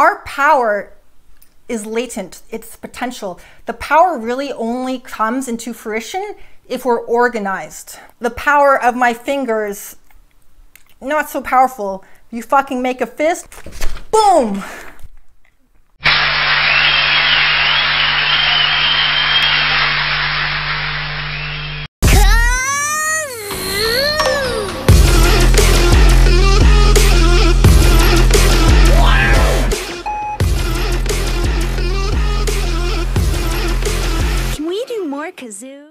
our power is latent, it's potential. The power really only comes into fruition if we're organized. The power of my fingers, not so powerful. You fucking make a fist, boom!